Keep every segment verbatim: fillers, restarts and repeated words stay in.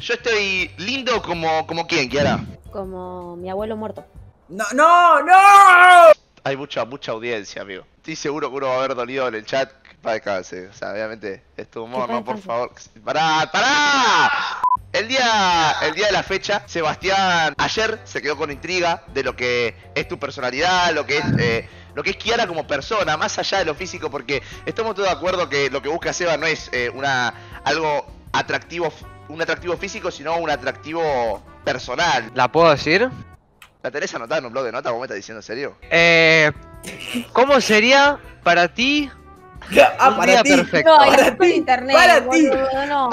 Yo estoy lindo como, como quién, Kiara. Como mi abuelo muerto. No, no, no. Hay mucha, mucha audiencia, amigo. Estoy seguro que uno va a haber dolido en el chat. Para que, o sea, obviamente es tu humor, no, por favor. ¡Pará! ¡Pará! El día, el día de la fecha, Sebastián ayer se quedó con intriga de lo que es tu personalidad, lo que es, eh, lo que es Kiara como persona, más allá de lo físico, porque estamos todos de acuerdo que lo que busca Seba no es eh, una algo atractivo, un atractivo físico, sino un atractivo personal. ¿La puedo decir? ¿La tenés anotada en un blog de nota? ¿Cómo me estás diciendo en serio? Eh, ¿Cómo sería para ti? Ah, un día perfecto. No, para ti, internet, para ti, no, para ti, no, no.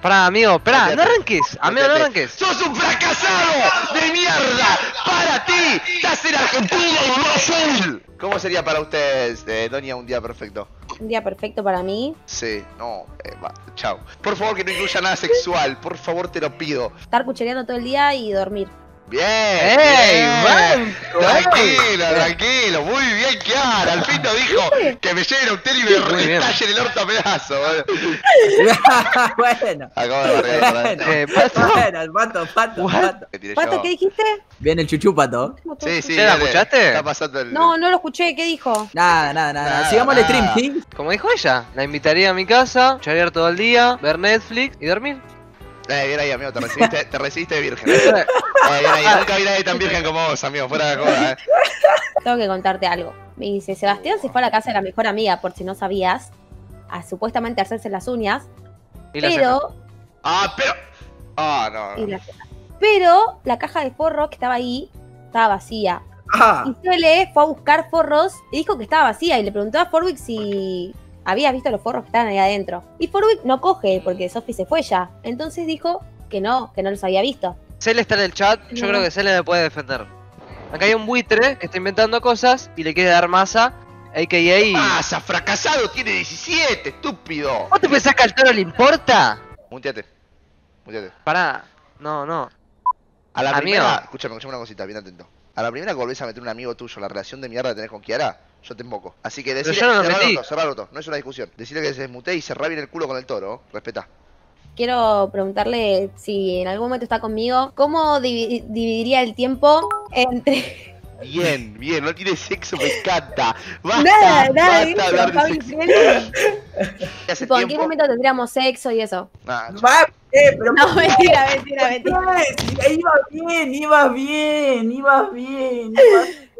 Pará, amigo, pará, no arranques, amigo, no arranques. ¡Sos un fracasado de mierda! ¡Para ti! ¡Estás en Argentina y Brasil! ¿Cómo sería para ustedes, eh, Doña, un día perfecto? ¿Un día perfecto para mí? Sí, no, eh, va, chao. Por favor, que no incluya nada sexual, por favor, te lo pido. Estar cuchereando todo el día y dormir. Bien, hey, bien. Tranquilo, tranquilo, muy bien, Kiara. Al fin nos dijo que me lleguen a usted y me restalle en el orto a pedazo. Bueno, acabo de barrer. Eh, pato, bueno, pato, pato, pato. ¿Qué, pato, ¿qué dijiste? Viene el chuchú, Pato. Sí, sí. ¿Te la escuchaste? Está pasando el... No, no lo escuché. ¿Qué dijo? Nada, nada, nada. nada Sigamos el stream, ¿sí? Como dijo ella, la invitaría a mi casa, charlar todo el día, ver Netflix y dormir. Eh, bien ahí, amigo, te recibiste, te recibiste virgen. Eh, bien ahí, nunca vi a nadie tan virgen como vos, amigo, fuera de coda, eh. Tengo que contarte algo. Me dice, Sebastián se fue a la casa de la mejor amiga, por si no sabías, a supuestamente hacerse las uñas, y pero... La ah, pero... Ah, no, no. Y la pero la caja de forros que estaba ahí, estaba vacía. Ah. Y Sole fue a buscar forros y dijo que estaba vacía, y le preguntó a Forwick si... había visto los forros que estaban ahí adentro. Y Forwick no coge, porque Sophie se fue ya. Entonces dijo que no, que no los había visto. Cele está en el chat, yo no creo que Cele me puede defender. Acá hay un buitre que está inventando cosas y le quiere dar masa, a ka a. ¿Qué pasa? Fracasado, tiene diecisiete, estúpido. ¿Vos te pensás que al toro le importa? Muteate, muteate. Pará, no, no. A la amigo. primera, escúchame, escúchame una cosita, bien atento. A la primera que volvés a meter un amigo tuyo, la relación de mierda que tenés con Kiara, yo te invoco. Así que decile, no cerrar roto, cerrar roto, no es una discusión. Decirle que se desmutee y cerrá bien el culo con el toro, ¿eh? Respetá. Quiero preguntarle si en algún momento está conmigo, ¿cómo div dividiría el tiempo entre...? Bien, bien, no tiene sexo, me encanta. Basta, nada, nada, basta hablar de sexo. ¿Por qué momento tendríamos sexo y eso? Ah, Eh, pero no, mentira, mentira, mentira. Iba bien, iba bien, iba bien, iba bien.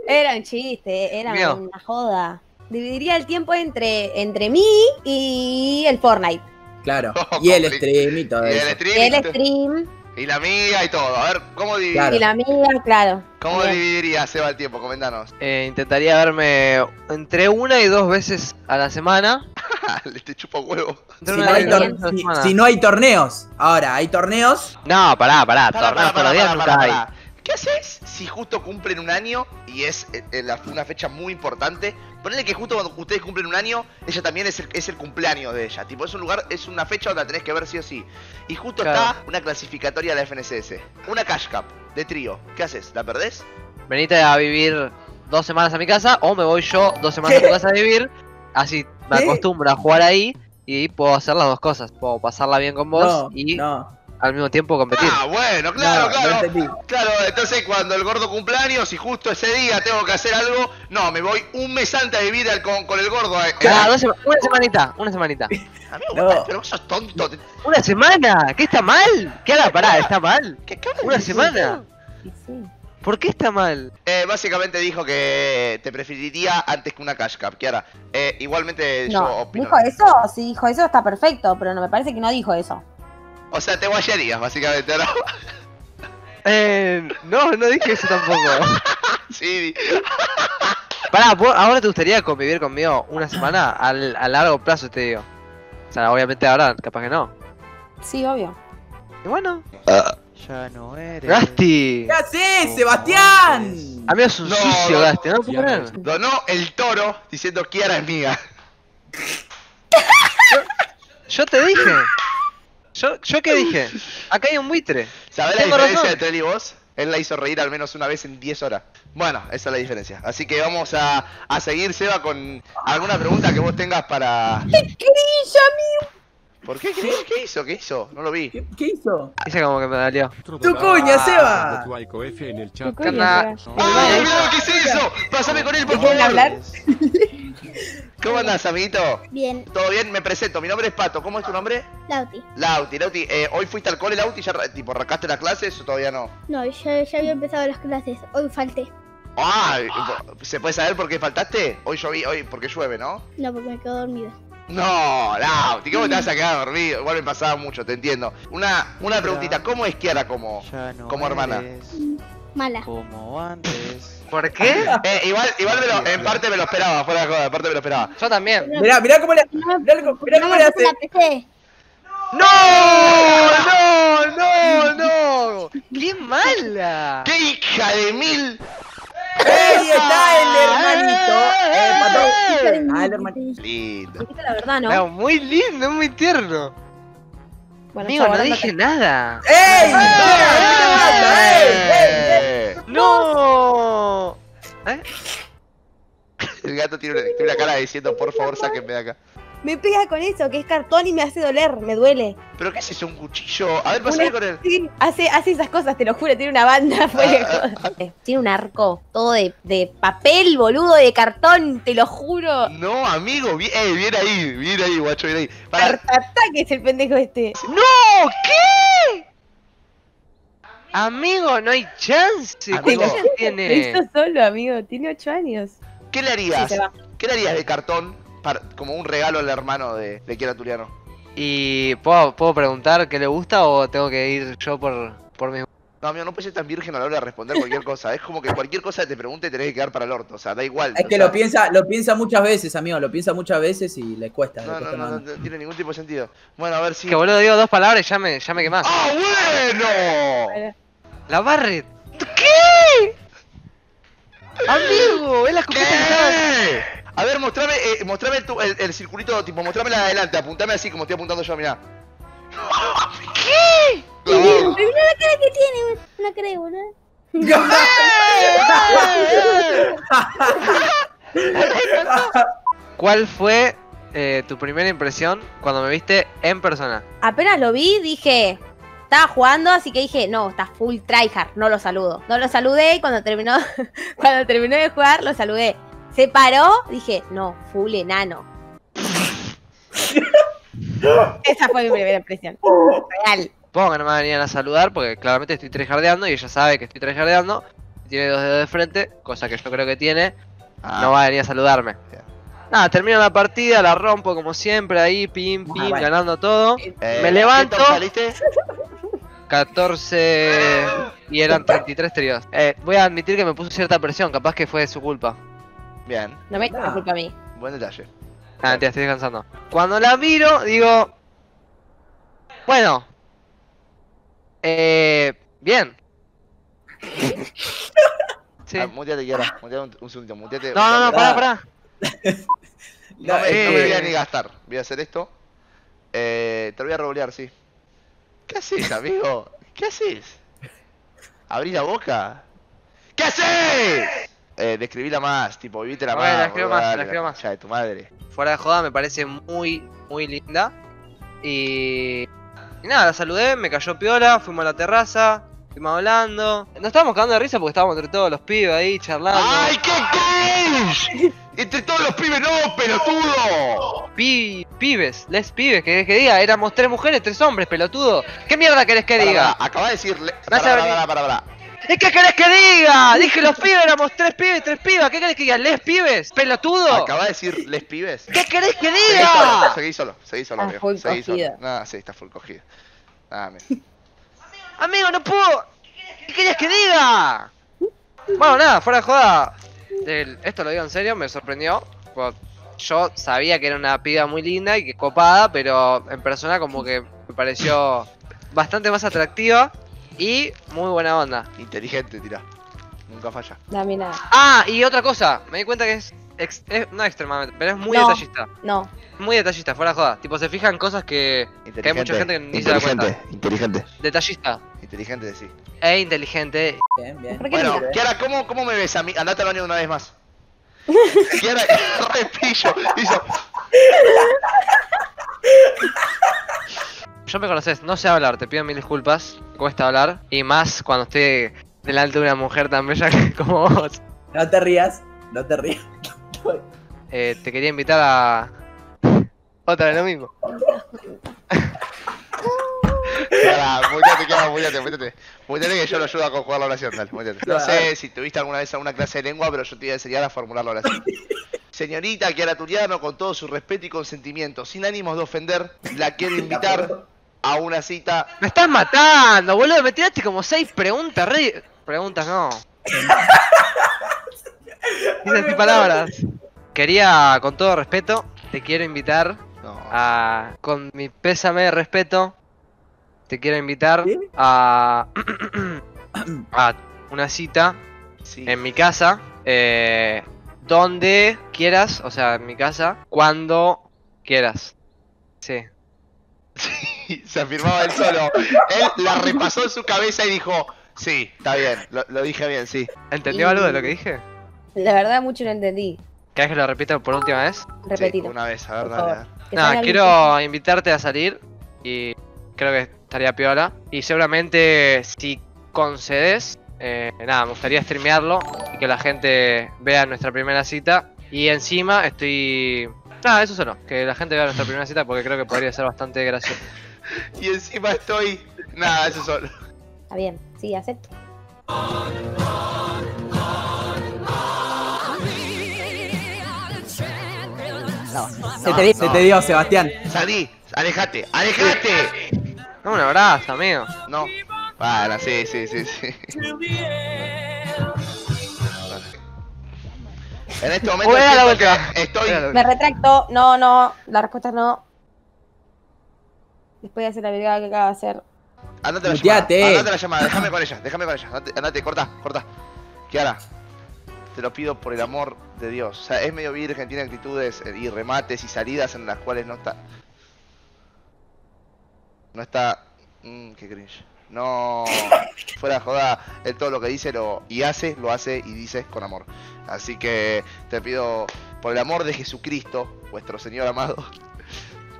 Era un chiste, era Mío. una joda. Dividiría el tiempo entre, entre mí y el Fortnite. Claro, oh, y, el stream y, todo y el stream y todo eso. Y el stream. Y la amiga y todo. A ver, ¿cómo dividirías? Claro. Y la amiga, claro. ¿Cómo Bien. dividirías, Seba, el tiempo? Coméntanos. Eh, intentaría verme entre una y dos veces a la semana. Le te chupa huevo. Si no, hay si, si no hay torneos. Ahora, ¿hay torneos? No, pará, pará. Para, torneos para, para, para, para, nunca para, para. Hay. ¿Qué haces si justo cumplen un año y es una fecha muy importante? Ponele que justo cuando ustedes cumplen un año, ella también es el, es el cumpleaños de ella. Tipo, es un lugar, es una fecha donde la tenés que ver sí o sí. Y justo claro. está una clasificatoria de la F N C S. Una cash cup de trío. ¿Qué haces? ¿La perdés? Venite a vivir dos semanas a mi casa o me voy yo dos semanas ¿Qué? a tu casa a vivir. Así me ¿Eh? acostumbro a jugar ahí y puedo hacer las dos cosas. Puedo pasarla bien con vos no, y... No. al mismo tiempo competir. Ah, bueno, claro, claro. No claro, entonces cuando el gordo cumpleaños y justo ese día tengo que hacer algo, no, me voy un mes antes de vivir con, con el gordo. Eh. Claro, dos sema una semanita, una semanita. Amigo, no. pero vos sos tonto. ¿Una semana? ¿Qué está mal? ¿Qué haga? Pará, ¿está mal? ¿Qué, qué ¿Una semana? Sí, sí. ¿Por qué está mal? Eh, básicamente dijo que te preferiría antes que una cash cup, Kiara. Eh, igualmente no. yo opino. ¿Dijo eso? Si dijo eso está perfecto, pero no me parece que no dijo eso. O sea, te guayarías, básicamente, ¿no? Eh, no, no dije eso tampoco. Sí. Pará, ¿vos ahora te gustaría convivir conmigo una semana? Al, a largo plazo, te digo. O sea, obviamente ahora, capaz que no. Sí, obvio. Y bueno. Ya no eres... ¡Gasti! ¿Qué haces, Sebastián? A mí es un no, sucio, Gasti, ¿no? Donó no, no, el toro diciendo que Kiara es mía. yo, yo te dije... ¿Yo, ¿Yo qué dije? Acá hay un buitre. ¿Sabés la diferencia razón? entre él y vos? Él la hizo reír al menos una vez en diez horas. Bueno, esa es la diferencia. Así que vamos a, a seguir, Seba, con alguna pregunta que vos tengas para... ¡Qué crilla, amigo! ¿Por qué? ¿Qué, ¿Qué? ¿Qué hizo? ¿Qué hizo? No lo vi. ¿Qué, qué hizo? Esa como que me dalió. ¡Tu cuña, Seba! Tu alco F en el chat. ¿Qué onda? ¡Ay, mira lo que es eso! ¡Pásame con él, por favor! Hablar? ¿Cómo andás, amiguito? Bien. ¿Todo bien? Me presento, mi nombre es Pato. ¿Cómo es tu nombre? Lauti. Lauti, Lauti. Eh, ¿Hoy fuiste al cole, Lauti? ¿Ya tipo arrancaste las clases o todavía no? No, yo ya había empezado las clases. Hoy falté. Ah, ¿se puede saber por qué faltaste? Hoy lloví, hoy porque llueve, ¿no? No, porque me quedo dormida. No, Lauti, ¿cómo te vas a quedar dormido? Igual me pasaba mucho, te entiendo. Una, una preguntita, ¿cómo es Kiara como, no como hermana? Mala. Como antes. ¿Por qué? Eh, igual, igual me lo, en parte me lo esperaba, fuera de joda, en parte me lo esperaba. Yo también. Mirá, mirá cómo le hace. Mirá cómo le hace. ¡No! ¡No! ¡No! ¡No! ¡Qué mala! ¡Qué hija de mil! ¡Ey, está el hermanito! ¡Eh, Pato! ¡Ah, el hermanito! Lindo. La verdad, ¿no? No, muy lindo, muy tierno. Bueno, amigo, no dije nada. ¡Ey! ¡Ey! ¡Ey! ¡No! ¿Eh? El gato tiene una, tiene una cara diciendo, por favor, sáquenme de acá. Me pega con eso, que es cartón y me hace doler, me duele. ¿Pero qué es eso? ¿Un cuchillo? A ver, pasame con él. Sí, hace, hace esas cosas, te lo juro, tiene una banda fuera. Tiene un arco todo de, de papel, boludo, de cartón, te lo juro. No, amigo, bien, eh, bien ahí, bien ahí, guacho, bien ahí. Cartataque es el pendejo este. ¡No! ¿Qué? Amigo, no hay chance. Amigo, ¿qué tiene? Lo hizo solo, amigo, tiene ocho años. ¿Qué le harías? Sí, ¿qué le harías de cartón? Para, como un regalo al hermano de, de Kiara Tuliano. ¿Y puedo, puedo preguntar qué le gusta o tengo que ir yo por, por mi... No, amigo, no puedes ser tan virgen a la hora de responder cualquier cosa. Es como que cualquier cosa que te pregunte tenés que quedar para el orto. O sea, da igual. Es que sea... lo piensa lo piensa muchas veces, amigo. Lo piensa muchas veces y le cuesta. No, le cuesta no, no, no, no tiene ningún tipo de sentido. Bueno, a ver si... Que boludo, digo dos palabras y ya me, ya me quemás. ¡Ah, bueno! La Barret. ¿Qué? Amigo, es la escopeta que... A ver, mostrame, eh, mostrame el, el, el circulito, tipo, mostrame la de adelante, apuntame así como estoy apuntando yo, mirá. ¿Qué? Mirá la cara que tiene, no creo, boludo. ¿Cuál fue eh, tu primera impresión cuando me viste en persona? Apenas lo vi, dije... Estaba jugando, así que dije, no, está full tryhard, no lo saludo. No lo saludé y cuando terminó, cuando terminó de jugar, lo saludé. Se paró, dije, no, full enano. Esa fue mi primera impresión. Real. Supongo que no me venían a saludar porque claramente estoy trejardeando y ella sabe que estoy trejardeando. Tiene dos dedos de frente, cosa que yo creo que tiene. Ah. No va a venir a saludarme. Nada, termino la partida, la rompo como siempre, ahí, pim, pim, ah, bueno. ganando todo. Eh, me levanto. catorce y eran treinta y tres tríos. Eh, voy a admitir que me puso cierta presión, capaz que fue de su culpa. Bien. No me eches la culpa a mí. Buen detalle. Ah, te estoy descansando. Cuando la miro, digo... Bueno. Eh... Bien. Sí. Ah, muteate, Kiara. Muteate un, un segundito. Muteate. No, no, no, pará, pará. No, me, eh... no me voy a ni gastar. Voy a hacer esto. Eh... Te lo voy a revolear, sí. ¿Qué haces, amigo? ¿Qué haces? ¿Abrís la boca? ¿Qué haces? Eh, describíla más, tipo, vivítela más. La escribo más, la escribo más. Ya, de tu madre. Fuera de joda, me parece muy, muy linda. Y... y nada, la saludé, me cayó piola, fuimos a la terraza, fuimos hablando. Nos estábamos cagando de risa porque estábamos entre todos los pibes ahí, charlando. ¡Ay, qué cringe! ¡Entre todos los pibes no, pelotudo! Pi... pibes, les pibes, ¿qué querés que diga? Éramos tres mujeres, tres hombres, pelotudo. ¿Qué mierda querés que para, diga? Acabas de decirle... Para, para, para, para, para. ¿Qué querés que diga? Dije los pibes, éramos tres pibes, tres pibas. ¿Qué querés que diga? ¿Les pibes? ¿Pelotudo? Acabá de decir les pibes. ¿Qué querés que diga? Seguí solo, seguí solo, amigo. Full seguí cogida. Solo. No, sí, está full cogida. Nada, amigo. Amigo, no puedo. ¿Qué querés que diga? Bueno, nada, fuera de joda. El, esto lo digo en serio, me sorprendió. Yo sabía que era una piba muy linda y que copada, pero en persona como que me pareció bastante más atractiva. Y muy buena onda. Inteligente, tirá. Nunca falla. Dame nada. Ah, y otra cosa. Me di cuenta que es... Ex, es no extremadamente, pero es muy no, detallista. No. Muy detallista, fuera de joda. Tipo, se fijan cosas que... Que hay mucha gente que ni se da cuenta. Inteligente. Detallista. Inteligente, sí. Eh, inteligente. Bien, bien. Bueno, Kiara, ¿cómo, ¿cómo me ves a mí? Andate al baño una vez más. Kiara, repillo. Hizo... yo me conoces, no sé hablar, te pido mil disculpas, cuesta hablar. Y más cuando estoy delante de una mujer tan bella como vos. No te rías, no te rías. Eh, te quería invitar a... Otra vez lo mismo. Cara, muétate, cara, muétate, muétate. Muétate que yo lo ayudo a conjugar la oración, dale, muétate. No sé si tuviste alguna vez alguna clase de lengua, pero yo te iba a enseñar a formular la oración. Señorita Kiara Tuliano, con todo su respeto y consentimiento, sin ánimos de ofender, la quiero invitar a una cita. ¡Me estás matando, boludo! Me tiraste como seis preguntas, rey. Preguntas no. Dices sin palabras. Quería, con todo respeto, te quiero invitar a... Con mi pésame de respeto, te quiero invitar a... a una cita sí. En mi casa. Eh... Donde quieras, o sea, en mi casa, cuando quieras. Sí. Sí, se afirmaba él solo. Él la repasó en su cabeza y dijo, sí, está bien, lo, lo dije bien, sí. ¿Entendió algo de lo que dije? La verdad, mucho no entendí. ¿Querés que lo repita por última vez? Repetilo. Sí, una vez, a ver, dale, dale. Nada, quiero invitarte a salir y creo que estaría piola. Y seguramente, si concedes... Eh, nada, me gustaría streamearlo y que la gente vea nuestra primera cita. Y encima estoy... Nada, eso solo, que la gente vea nuestra primera cita porque creo que podría ser bastante gracioso. Y encima estoy... Nada, eso solo. Está bien, sí, acepto. No, no, se, te dio, no. se te dio, Sebastián. Salí, alejate, alejate. No, un abrazo, amigo. No. Para, sí, sí, sí, sí. En este momento voy a la vuelta. Estoy... Me retracto, no, no, la respuesta es no. Después de hacer la brigada que acaba de hacer. Andate la Muteate. llamada, andate la llamada, déjame con ella, déjame con ella, andate, andate, corta, corta. Kiara, te lo pido por el amor de Dios. O sea, es medio virgen, tiene actitudes y remates y salidas en las cuales no está... No está... Mmm, qué cringe. No, fuera de joda, él todo lo que dice lo y hace, lo hace y dice con amor. Así que te pido, por el amor de Jesucristo, vuestro Señor amado,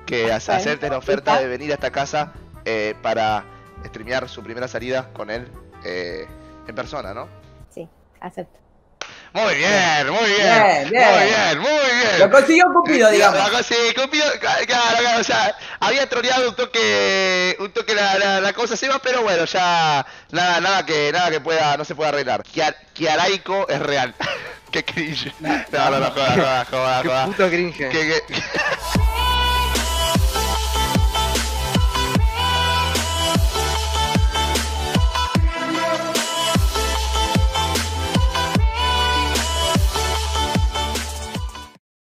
que aceptes la oferta de venir a esta casa eh, para streamear su primera salida con él eh, en persona, ¿no? Sí, acepto. Muy bien, muy bien, bien, bien, muy bien, muy bien. Lo consiguió Cupido, digamos. Lo consiguió Cupido, claro, claro, o sea, había troleado un toque, un toque la, la, la cosa se va, pero bueno, ya nada, nada que, nada que pueda, no se pueda arreglar. Kiaraico es real. Qué cringe. No, no, no, joda, joda, joda, joda. Qué puto cringe. Que, que...